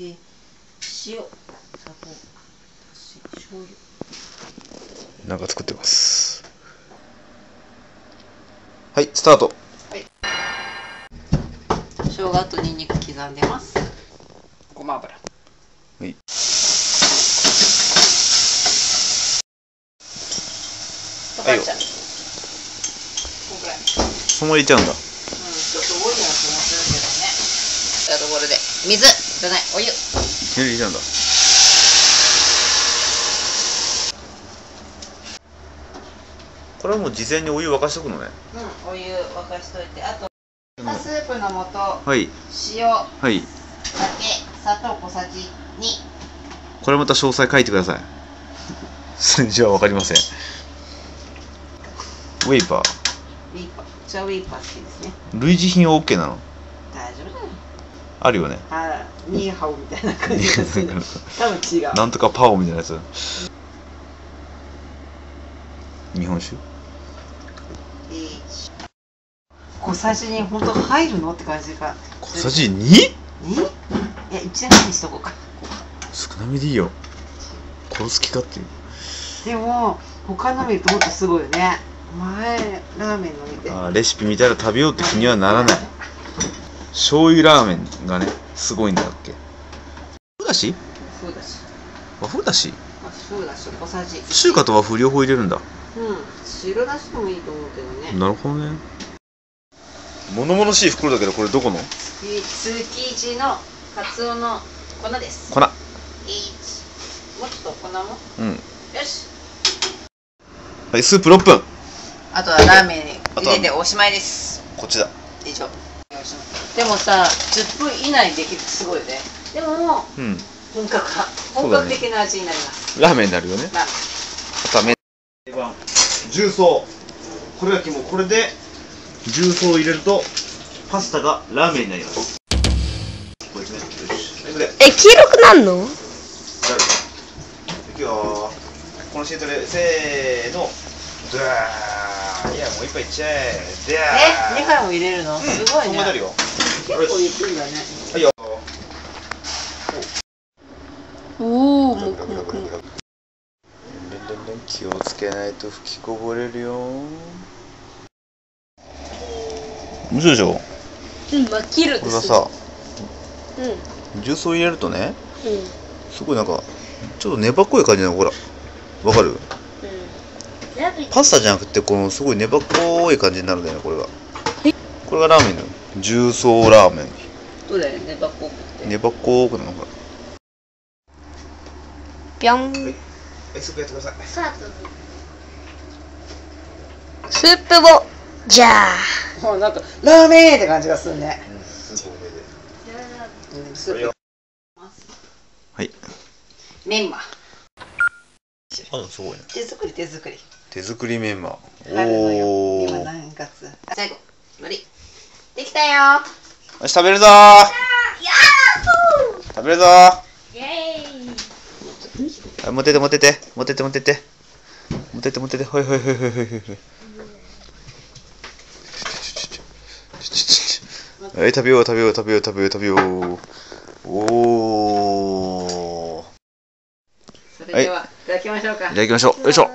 で塩、砂糖、醤油なんか作ってます。はい、スタート。はい、生姜とニンニク刻んでます。ごま油、はい、溶かしちゃう、こんぐらいそのまま入れちゃうんだ。ちょっと多いなと思ってるけどね。じゃあところで水じゃない、お湯入れちゃうんだ。これはもう事前にお湯沸かしとくのね。うん、お湯沸かしといて、あとスープの素、はい、塩、はい、酒、砂糖小さじ2。これまた詳細書いてください。数字はわかりません。ウェイパー、ウェイパー好きですね。類似品は OK なの？大丈夫だよ。あるよね。あ、ニーハオみたいな感じですけど、多分違う。なんとかパオみたいなやつ。日本酒。小さじ2、本当入るのって感じか。小さじ2？いや、1にしとこうか。少なめでいいよ。殺す気かっていう。でも他の見るともっとすごいよね。前ラーメンの見て、あ、レシピ見たら食べようって気にはならない。醤油ラーメンがね、すごいんだっけ。和風だし、和風だし、小さじ。中華と和風両方入れるんだ。うん、白だしでもいいと思うけどね。なるほどね。物々しい袋だけど、これどこの？築地のカツオの粉です。粉。もうちょっと粉も。うん。よし。はい、スープ6分。あとはラーメン入れておしまいです。こっちだ。以上。でもさ、10分以内できるってすごいよね。でも、うん、本格的な味になります。ラーメンになるよね。ラーメン。定番。重曹。これだけもうこれで重曹を入れるとパスタがラーメンになります。これね。よし。え、黄色くなるの？なる。いくよ。このシートでせーの。いや、もう一杯いっちゃえ。え、2杯も入れるの？すごいね。結構ゆっくりだね。はいよ。おお。気をつけないと吹きこぼれるよ。面白いでしょ。うん、まあ、切る。これはさ、うん、重曹入れるとね、うん、すごいなんかちょっと粘っこい感じの、ほら、わかる？パスタじゃなくて、このすごい粘っこい感じになるんだよね、これが。これがラーメンだよ。重曹ラーメン。どれ粘っこくて。粘っこくなのか。ぴょん。スープやってください。スープを、じゃあ。もうなんか、ラーメンって感じがするね。スープ多めで。スープ。はい。メンマ。あ、すごいね。手作り、手作り。手作りメンマ。おお。今何月？最後。のり。できたよ。よし、食べるぞ。やー。食べるぞ。イエーイ。あ、持ってて、持ってて、持ってて、持ってて。持ってて、持ってて、はいはいはいはいはいはい。はい、食べよう、食べよう、食べよう、食べよう、食べよう。おお。それでは、いただきましょうか。いただきましょう。よいしょ。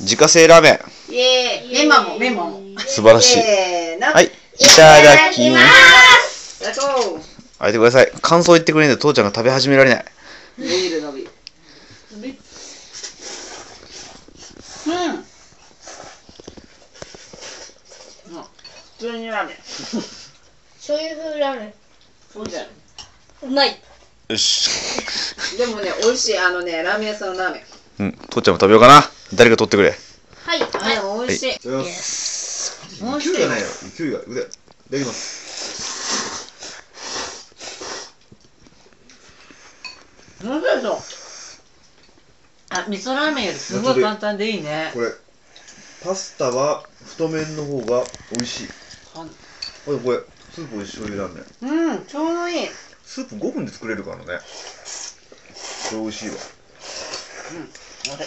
自家製ラーメン。イエーイ。メンマも、メンマも。素晴らしい。はい。いただきます。いただこう。あいてください。感想言ってくれないと父ちゃんが食べ始められない。ビールのび。うん。普通にラーメン。醤油風ラーメン。そうじゃん。うまい。よし。でもね、美味しい、あのね、ラーメン屋さんのラーメン。うん、父ちゃんも食べようかな。誰か取ってくれ。はい、はい、美味しい。いや、勢いがないよ。勢いが、腕。いただきます。なんだよ。あ、味噌ラーメンよりすごい簡単でいいね。これ。パスタは太麺の方が美味しい。これこれスープおいしい、醤油ラーメン。うん、ちょうどいい。スープ5分で作れるからね。これ美味しいわ。うん、あれ。